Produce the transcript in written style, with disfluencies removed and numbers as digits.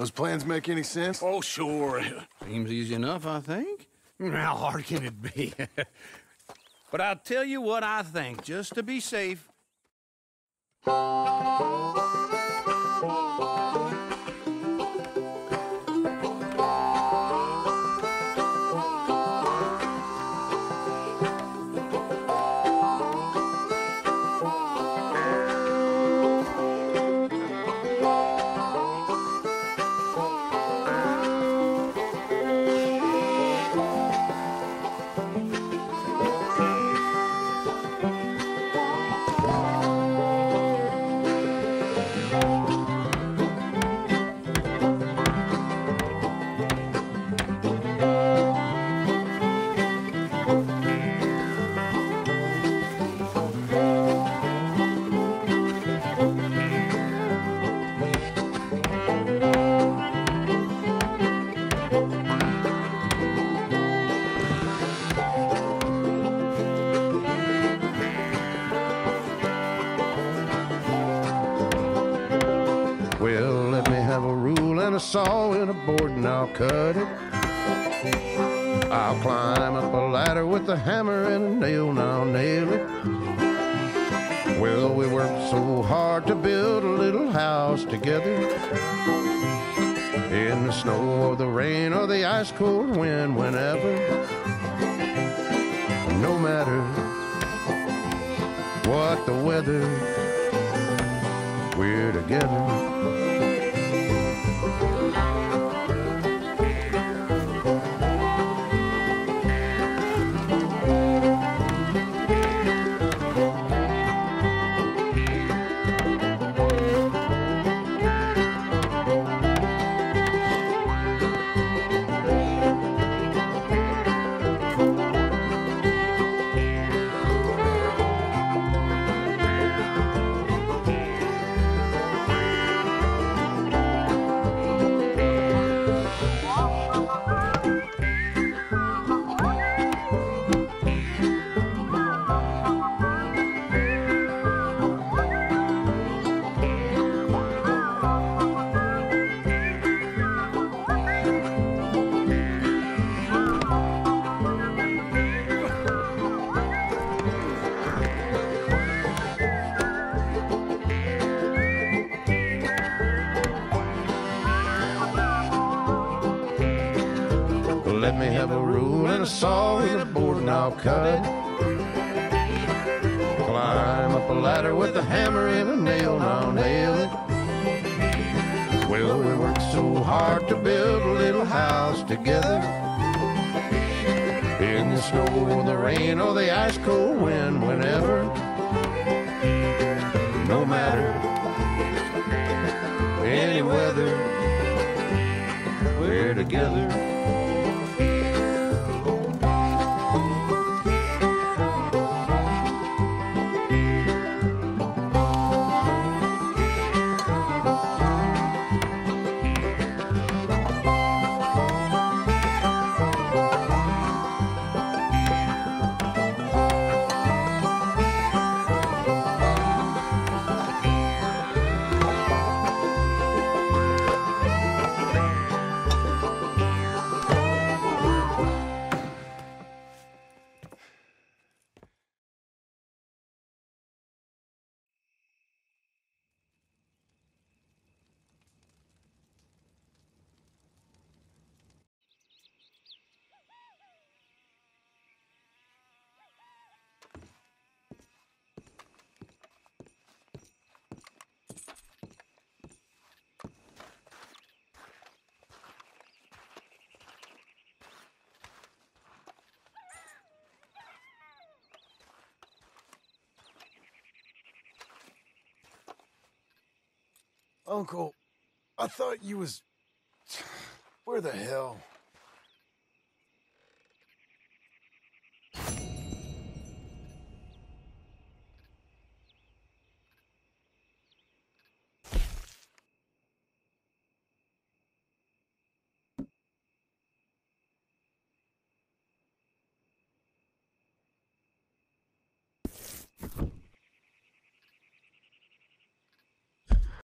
Those plans make any sense? Oh, sure. Seems easy enough, I think. How hard can it be? But I'll tell you what I think, just to be safe. Saw in a board and I'll cut it. I'll climb up a ladder with a hammer and a nail and I'll nail it. Well, we worked so hard to build a little house together. In the snow or the rain or the ice cold wind, whenever. No matter what the weather, we're together. Let me have a rule and a saw and a board and I'll cut it. Climb up a ladder with a hammer and a nail and I'll nail it. Well, we worked so hard to build a little house together. In the snow or the rain or the ice cold wind, whenever. No matter any weather, we're together. Uncle, I thought you was... Where the hell?